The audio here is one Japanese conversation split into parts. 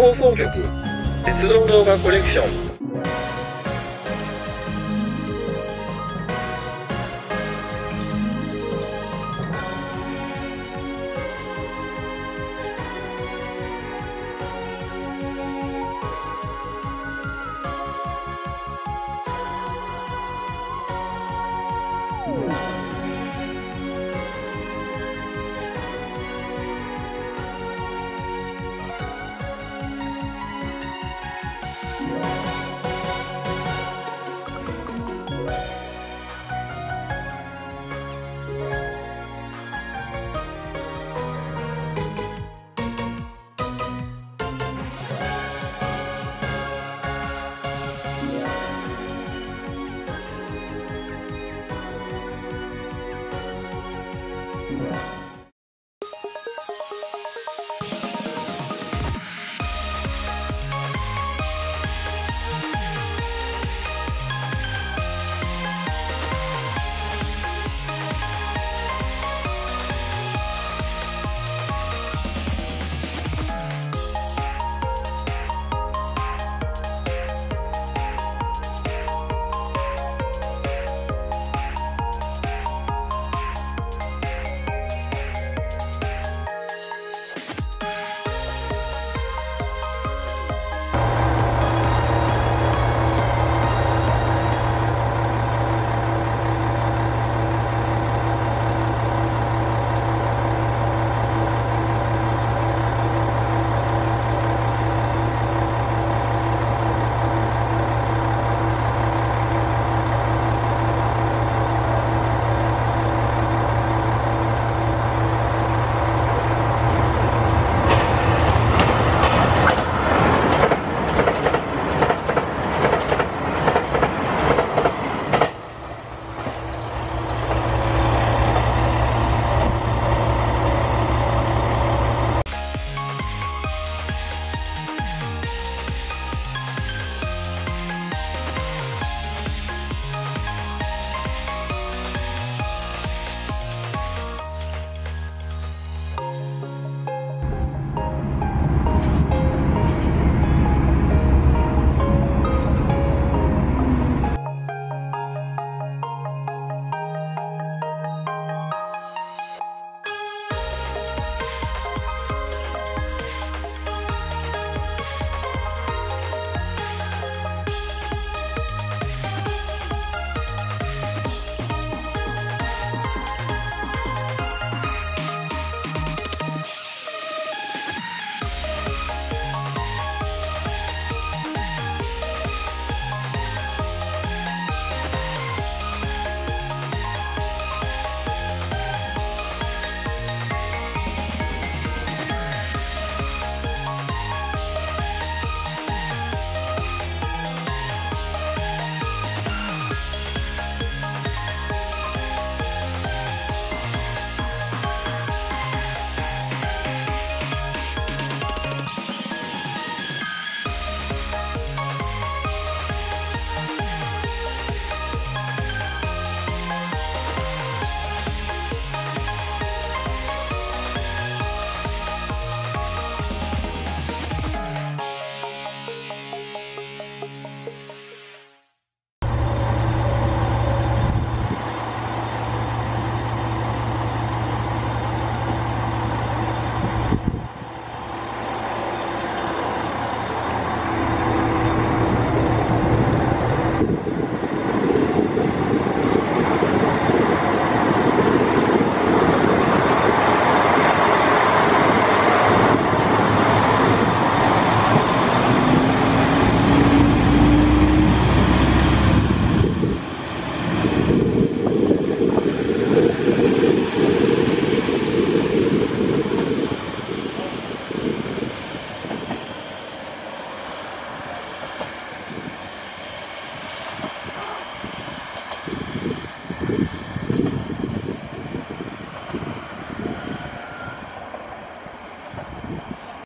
放送局鉄道動画コレクション。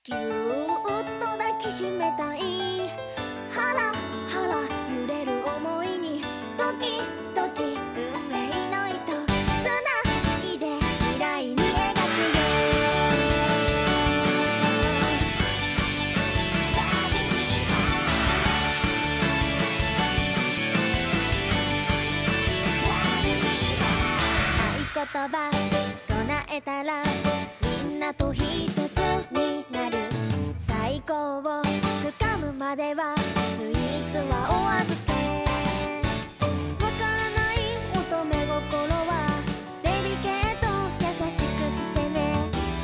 ぎゅーっと抱きしめたい、ハラハラ揺れる想いにドキドキ、運命の糸つないで未来に描くよ。言葉唱えたらみんなと一つになる。最高をつかむまではスイーツはお預け。わからない乙女心はデリケート優しくしてね。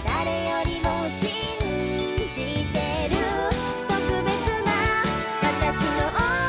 誰よりも信じてる特別な私の思い。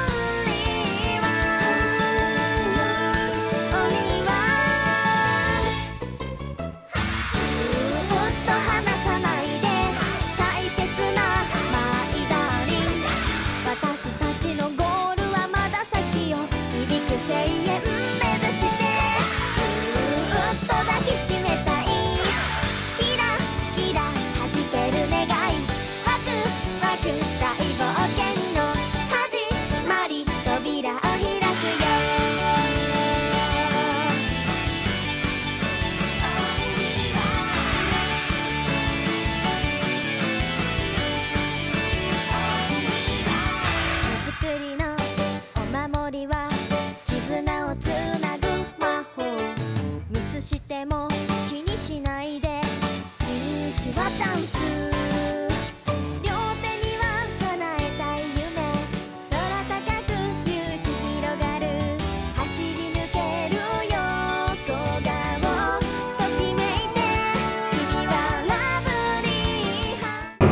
でも気にしないでピンチはチャンス。両手には叶えたい夢空高く勇気広がる。走り抜けるよ小顔ときめいて君はラブリー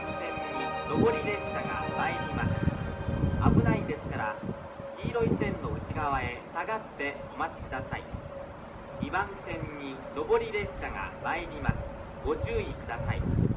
間線に上り列車が参ります。危ないですから黄色い線の内側へ下がってお待ちください。2番線に上り列車が参ります。ご注意ください。